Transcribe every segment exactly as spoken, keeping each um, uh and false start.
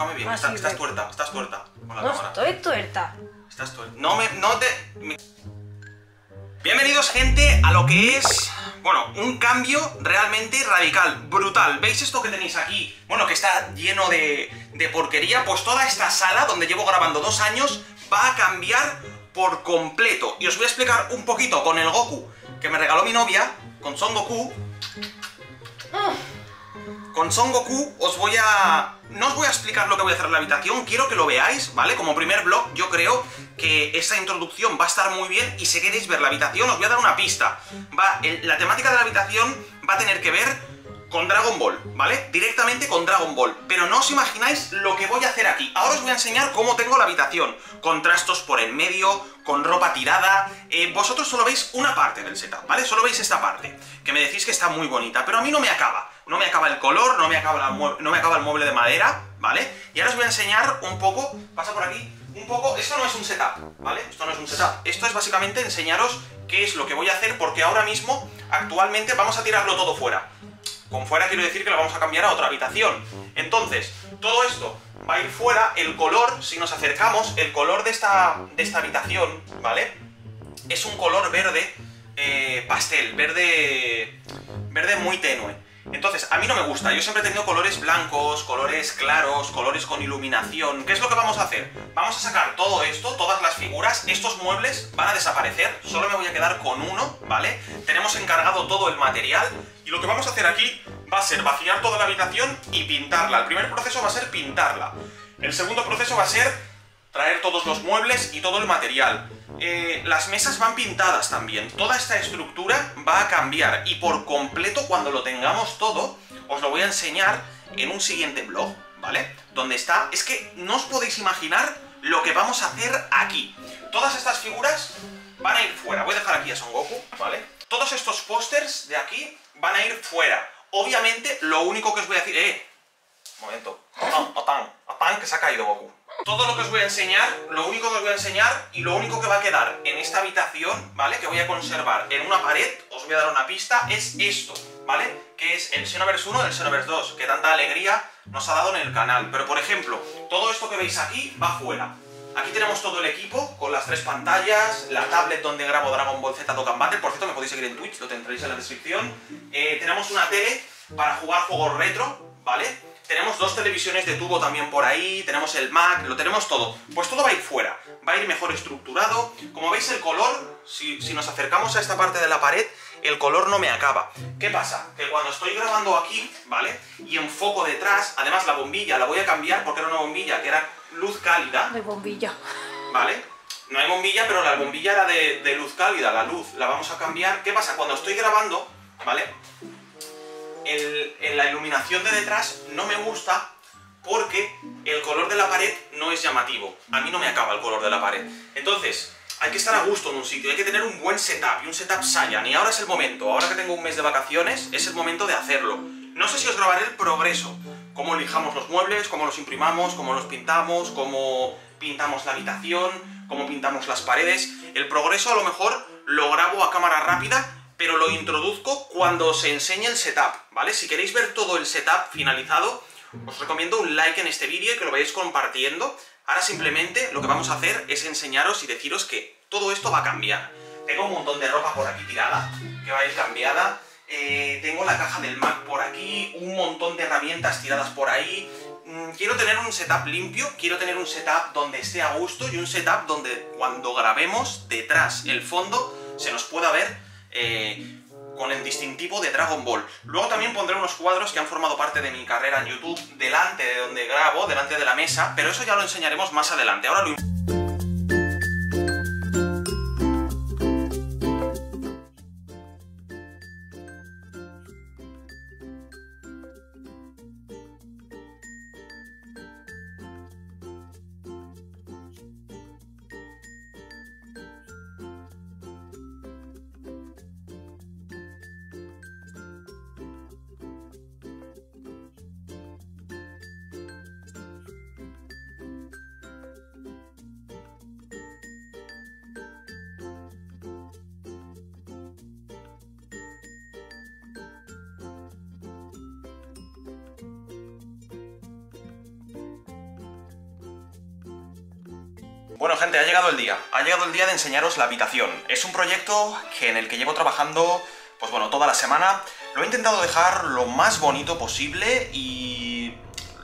Enfócame bien, ah, está, sí, estás tuerta, estás tuerta con la no cámara. Estoy tuerta. Estás tuerta. No me, no te... Me... Bienvenidos, gente, a lo que es... Bueno, un cambio realmente radical, brutal. ¿Veis esto que tenéis aquí? Bueno, que está lleno de, de porquería. Pues toda esta sala, donde llevo grabando dos años, va a cambiar por completo. Y os voy a explicar un poquito con el Goku que me regaló mi novia, con Son Goku. Con Son Goku os voy a... No os voy a explicar lo que voy a hacer en la habitación, quiero que lo veáis, ¿vale? Como primer vlog, yo creo que esta introducción va a estar muy bien y si queréis ver la habitación os voy a dar una pista. Va, el, la temática de la habitación va a tener que ver con Dragon Ball, ¿vale? Directamente con Dragon Ball. Pero no os imagináis lo que voy a hacer aquí. Ahora os voy a enseñar cómo tengo la habitación. Con trastos por en medio, con ropa tirada... Eh, vosotros solo veis una parte del setup, ¿vale? Solo veis esta parte, que me decís que está muy bonita, pero a mí no me acaba. No me acaba el color, no me acaba, la no me acaba el mueble de madera, ¿vale? Y ahora os voy a enseñar un poco, pasa por aquí, un poco... Esto no es un setup, ¿vale? Esto no es un setup. Esto es básicamente enseñaros qué es lo que voy a hacer, porque ahora mismo, actualmente, vamos a tirarlo todo fuera. Con fuera quiero decir que lo vamos a cambiar a otra habitación. Entonces, todo esto va a ir fuera, el color, si nos acercamos, el color de esta, de esta habitación, ¿vale? Es un color verde eh, pastel, verde, verde muy tenue. Entonces, a mí no me gusta, yo siempre he tenido colores blancos, colores claros, colores con iluminación. ¿Qué es lo que vamos a hacer? Vamos a sacar todo esto, todas las figuras, estos muebles van a desaparecer, solo me voy a quedar con uno, ¿vale? Tenemos encargado todo el material y lo que vamos a hacer aquí va a ser vaciar toda la habitación y pintarla. El primer proceso va a ser pintarla, el segundo proceso va a ser traer todos los muebles y todo el material. Eh, las mesas van pintadas también, toda esta estructura va a cambiar y por completo cuando lo tengamos todo, os lo voy a enseñar en un siguiente vlog, ¿vale? Donde está, es que no os podéis imaginar lo que vamos a hacer aquí. Todas estas figuras van a ir fuera, voy a dejar aquí a Son Goku, ¿vale? Todos estos pósters de aquí van a ir fuera. Obviamente, lo único que os voy a decir... ¡Eh! Un momento, Otan, Otan, Otan, que se ha caído Goku. Todo lo que os voy a enseñar, lo único que os voy a enseñar y lo único que va a quedar en esta habitación, ¿vale? Que voy a conservar en una pared, os voy a dar una pista, es esto, ¿vale? Que es el Xenoverse uno del Xenoverse dos, que tanta alegría nos ha dado en el canal. Pero, por ejemplo, todo esto que veis aquí va fuera. Aquí tenemos todo el equipo, con las tres pantallas, la tablet donde grabo Dragon Ball Z Dokkan Battle, por cierto, me podéis seguir en Twitch, lo tendréis en la descripción. Eh, tenemos una tele para jugar juegos retro, ¿vale? Tenemos dos televisiones de tubo también por ahí, tenemos el Mac, lo tenemos todo. Pues todo va a ir fuera, va a ir mejor estructurado. Como veis el color, si, si nos acercamos a esta parte de la pared, el color no me acaba. ¿Qué pasa? Que cuando estoy grabando aquí, ¿vale? Y enfoco detrás, además la bombilla la voy a cambiar porque era una bombilla que era luz cálida. De bombilla. ¿Vale? No hay bombilla, pero la bombilla era de, de luz cálida, la luz la vamos a cambiar. ¿Qué pasa? Cuando estoy grabando, ¿vale? El, en la iluminación de detrás no me gusta porque el color de la pared no es llamativo. A mí no me acaba el color de la pared. Entonces, hay que estar a gusto en un sitio, hay que tener un buen setup y un setup Saiyan. Y ahora es el momento, ahora que tengo un mes de vacaciones, es el momento de hacerlo. No sé si os grabaré el progreso, cómo elijamos los muebles, cómo los imprimamos, cómo los pintamos, cómo pintamos la habitación, cómo pintamos las paredes. El progreso a lo mejor lo grabo a cámara rápida, pero lo introduzco cuando os enseñe el setup, ¿vale? Si queréis ver todo el setup finalizado, os recomiendo un like en este vídeo y que lo vayáis compartiendo. Ahora simplemente lo que vamos a hacer es enseñaros y deciros que todo esto va a cambiar. Tengo un montón de ropa por aquí tirada, que va a ir cambiada. Eh, tengo la caja del Mac por aquí, un montón de herramientas tiradas por ahí. Mm, quiero tener un setup limpio, quiero tener un setup donde esté a gusto y un setup donde cuando grabemos detrás el fondo se nos pueda ver... Eh, con el distintivo de Dragon Ball. Luego también pondré unos cuadros que han formado parte de mi carrera en YouTube delante de donde grabo, delante de la mesa, pero eso ya lo enseñaremos más adelante. Ahora lo... Bueno, gente, ha llegado el día. Ha llegado el día de enseñaros la habitación. Es un proyecto que en el que llevo trabajando, pues bueno, toda la semana. Lo he intentado dejar lo más bonito posible y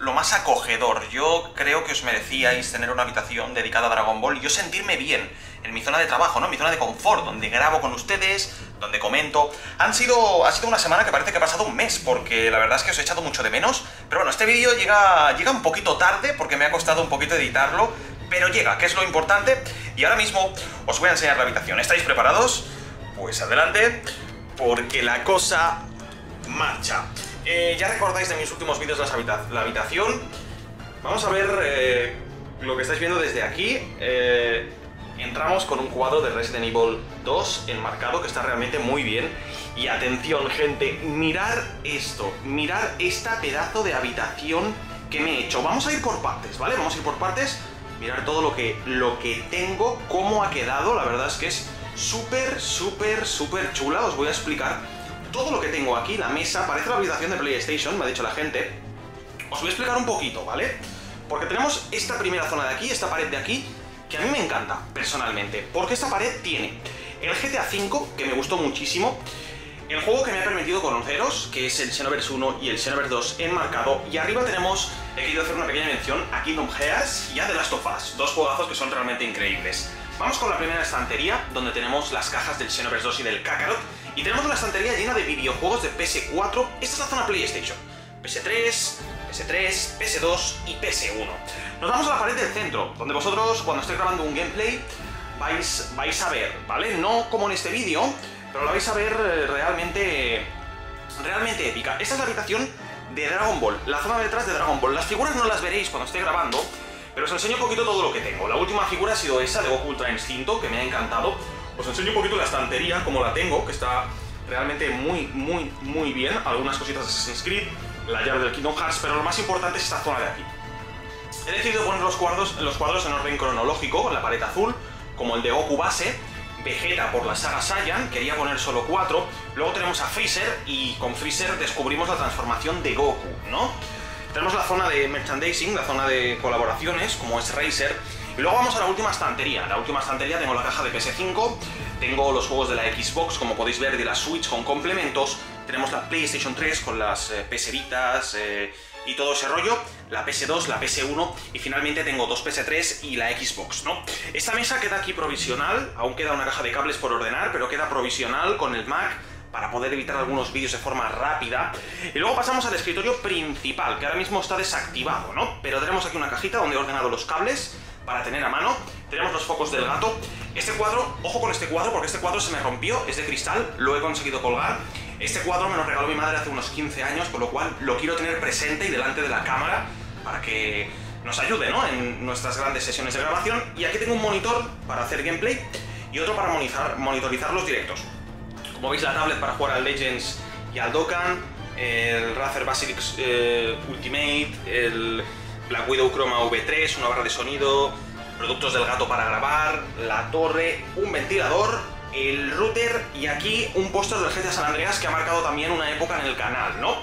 lo más acogedor. Yo creo que os merecíais tener una habitación dedicada a Dragon Ball y yo sentirme bien en mi zona de trabajo, ¿no? En mi zona de confort, donde grabo con ustedes, donde comento. Han sido, ha sido una semana que parece que ha pasado un mes, porque la verdad es que os he echado mucho de menos. Pero bueno, este vídeo llega, llega un poquito tarde, porque me ha costado un poquito editarlo, pero llega, que es lo importante. Y ahora mismo os voy a enseñar la habitación. ¿Estáis preparados? Pues adelante, porque la cosa marcha. Eh, ya recordáis de mis últimos vídeos las habita la habitación. Vamos a ver eh, lo que estáis viendo desde aquí. Eh... Entramos con un cuadro de Resident Evil dos enmarcado, que está realmente muy bien. Y atención, gente, mirad esto, mirad esta pedazo de habitación que me he hecho. Vamos a ir por partes, ¿vale? Vamos a ir por partes, mirad todo lo que, lo que tengo, cómo ha quedado. La verdad es que es súper, súper, súper chula. Os voy a explicar todo lo que tengo aquí. La mesa, parece la habitación de PlayStation, me ha dicho la gente. Os voy a explicar un poquito, ¿vale? Porque tenemos esta primera zona de aquí, esta pared de aquí, que a mí me encanta, personalmente, porque esta pared tiene el G T A cinco, que me gustó muchísimo, el juego que me ha permitido conoceros, que es el Xenoverse uno y el Xenoverse dos enmarcado, y arriba tenemos, he querido hacer una pequeña mención, a Kingdom Hearts y a The Last of Us, dos juegazos que son realmente increíbles. Vamos con la primera estantería, donde tenemos las cajas del Xenoverse dos y del Kakarot, y tenemos una estantería llena de videojuegos de P S cuatro, esta es la zona PlayStation, P S tres... P S tres, P S dos y P S uno. Nos vamos a la pared del centro, donde vosotros, cuando esté grabando un gameplay, vais, vais a ver, ¿vale? No como en este vídeo, pero la vais a ver realmente, realmente épica. Esta es la habitación de Dragon Ball, la zona detrás de Dragon Ball. Las figuras no las veréis cuando esté grabando, pero os enseño un poquito todo lo que tengo. La última figura ha sido esa de Goku Ultra Instinto, que me ha encantado. Os enseño un poquito la estantería, como la tengo, que está realmente muy, muy, muy bien. Algunas cositas de Assassin's Creed, la llave del Kingdom Hearts, pero lo más importante es esta zona de aquí. He decidido poner los cuadros, los cuadros en orden cronológico, con la pared azul, como el de Goku base, Vegeta por la saga Saiyan, quería poner solo cuatro, luego tenemos a Freezer, y con Freezer descubrimos la transformación de Goku, ¿no? Tenemos la zona de merchandising, la zona de colaboraciones, como es Razer, y luego vamos a la última estantería. En la última estantería tengo la caja de P S cinco, tengo los juegos de la Xbox, como podéis ver, de la Switch con complementos. Tenemos la PlayStation tres con las eh, P S Vitas eh, y todo ese rollo, la P S dos, la P S uno y finalmente tengo dos P S tres y la Xbox, ¿no? Esta mesa queda aquí provisional, aún queda una caja de cables por ordenar, pero queda provisional con el Mac para poder editar algunos vídeos de forma rápida. Y luego pasamos al escritorio principal, que ahora mismo está desactivado, ¿no? Pero tenemos aquí una cajita donde he ordenado los cables para tener a mano. Tenemos los focos del gato. Este cuadro, ojo con este cuadro, porque este cuadro se me rompió, es de cristal, lo he conseguido colgar. Este cuadro me lo regaló mi madre hace unos quince años, con lo cual lo quiero tener presente y delante de la cámara para que nos ayude, ¿no?, en nuestras grandes sesiones de grabación. Y aquí tengo un monitor para hacer gameplay y otro para monitorizar, monitorizar los directos. Como veis, la tablet para jugar al Legends y al Dokkan, el Razer Basilisk eh, Ultimate, el Black Widow Chroma V tres, una barra de sonido, productos del gato para grabar, la torre, un ventilador, el router y aquí un póster del G T A San Andreas que ha marcado también una época en el canal, ¿no?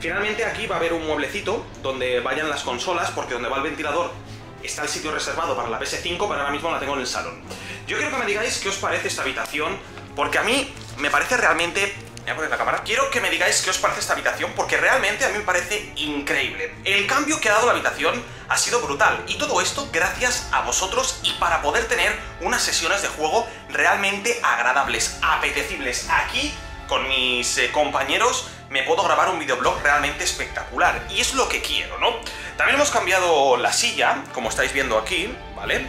Finalmente aquí va a haber un mueblecito donde vayan las consolas, porque donde va el ventilador está el sitio reservado para la P S cinco, pero ahora mismo la tengo en el salón. Yo quiero que me digáis qué os parece esta habitación, porque a mí me parece realmente... Voy a poner la cámara. Quiero que me digáis qué os parece esta habitación, porque realmente a mí me parece increíble. El cambio que ha dado la habitación ha sido brutal, y todo esto gracias a vosotros y para poder tener unas sesiones de juego realmente agradables, apetecibles. Aquí, con mis eh, compañeros, me puedo grabar un videoblog realmente espectacular, y es lo que quiero, ¿no? También hemos cambiado la silla, como estáis viendo aquí, ¿vale?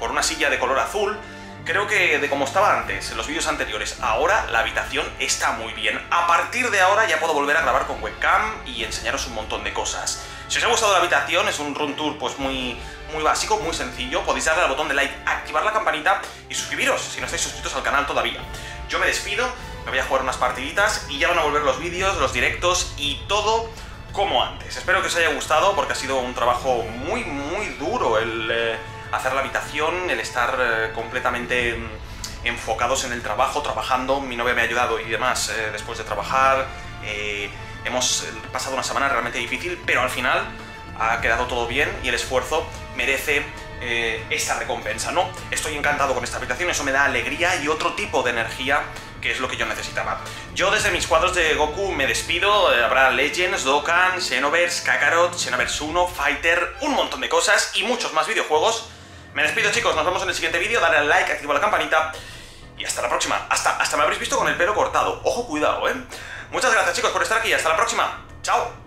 Por una silla de color azul. Creo que de como estaba antes, en los vídeos anteriores, ahora la habitación está muy bien. A partir de ahora ya puedo volver a grabar con webcam y enseñaros un montón de cosas. Si os ha gustado la habitación, es un room tour pues muy, muy básico, muy sencillo. Podéis darle al botón de like, activar la campanita y suscribiros si no estáis suscritos al canal todavía. Yo me despido, me voy a jugar unas partiditas y ya van a volver los vídeos, los directos y todo como antes. Espero que os haya gustado, porque ha sido un trabajo muy, muy duro el... Eh... hacer la habitación, el estar eh, completamente enfocados en el trabajo, trabajando. Mi novia me ha ayudado y demás eh, después de trabajar. Eh, hemos pasado una semana realmente difícil, pero al final ha quedado todo bien y el esfuerzo merece eh, esta recompensa, ¿no? Estoy encantado con esta habitación, eso me da alegría y otro tipo de energía, que es lo que yo necesitaba. Yo desde mis cuadros de Goku me despido, habrá Legends, Dokkan, Xenoverse, Kakarot, Xenoverse uno, Fighter, un montón de cosas y muchos más videojuegos. Me despido, chicos, nos vemos en el siguiente vídeo, dale al like, activa la campanita y hasta la próxima. Hasta, hasta me habréis visto con el pelo cortado, ojo, cuidado, ¿eh? Muchas gracias, chicos, por estar aquí, hasta la próxima, chao.